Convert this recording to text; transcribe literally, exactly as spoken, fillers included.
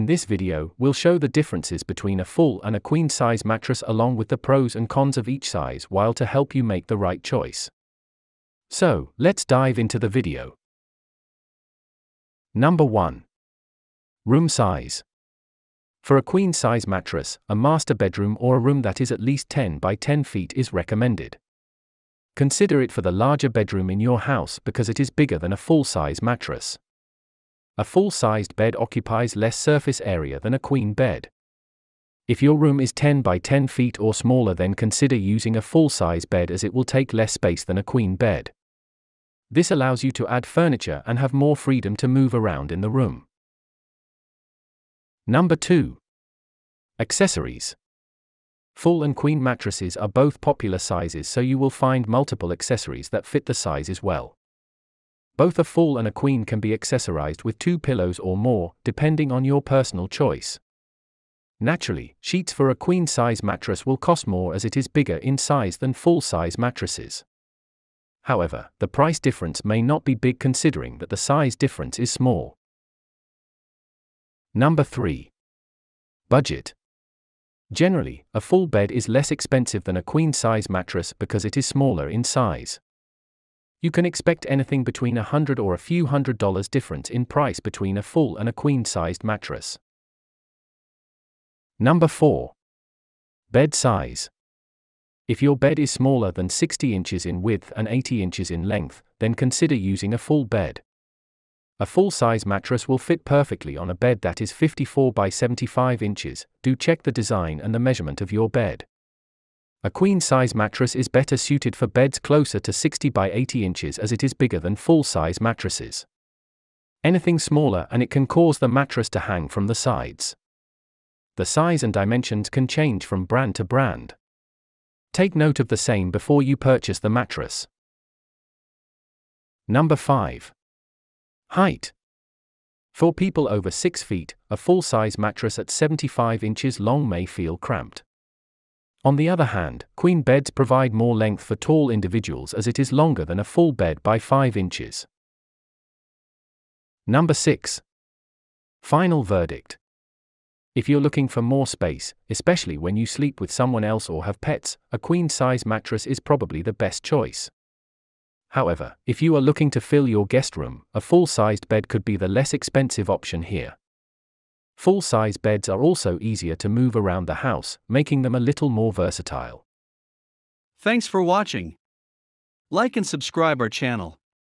In this video, we'll show the differences between a full and a queen-size mattress along with the pros and cons of each size while to help you make the right choice. So, let's dive into the video. Number one. Room size. For a queen-size mattress, a master bedroom or a room that is at least ten by ten feet is recommended. Consider it for the larger bedroom in your house because it is bigger than a full-size mattress. A full-sized bed occupies less surface area than a queen bed. If your room is ten by ten feet or smaller, then consider using a full-size bed as it will take less space than a queen bed. This allows you to add furniture and have more freedom to move around in the room. Number two. Accessories. Full and queen mattresses are both popular sizes, so you will find multiple accessories that fit the sizes well. Both a full and a queen can be accessorized with two pillows or more, depending on your personal choice. Naturally, sheets for a queen-size mattress will cost more as it is bigger in size than full-size mattresses. However, the price difference may not be big considering that the size difference is small. Number three. Budget. Generally, a full bed is less expensive than a queen-size mattress because it is smaller in size. You can expect anything between a hundred or a few hundred dollars difference in price between a full and a queen-sized mattress. Number four. Bed size. If your bed is smaller than sixty inches in width and eighty inches in length, then consider using a full bed. A full-size mattress will fit perfectly on a bed that is fifty-four by seventy-five inches. Do check the design and the measurement of your bed. A queen-size mattress is better suited for beds closer to sixty by eighty inches as it is bigger than full-size mattresses. Anything smaller and it can cause the mattress to hang from the sides. The size and dimensions can change from brand to brand. Take note of the same before you purchase the mattress. Number five. Height. For people over six feet, a full-size mattress at seventy-five inches long may feel cramped. On the other hand, queen beds provide more length for tall individuals as it is longer than a full bed by five inches. Number six. Final verdict. If you're looking for more space, especially when you sleep with someone else or have pets, a queen-size mattress is probably the best choice. However, if you are looking to fill your guest room, a full-sized bed could be the less expensive option here. Full-size beds are also easier to move around the house, making them a little more versatile. Thanks for watching. Like and subscribe our channel.